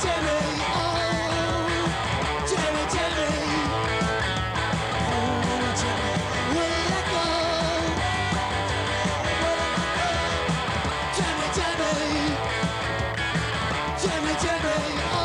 Jimmy, Jimmy, oh.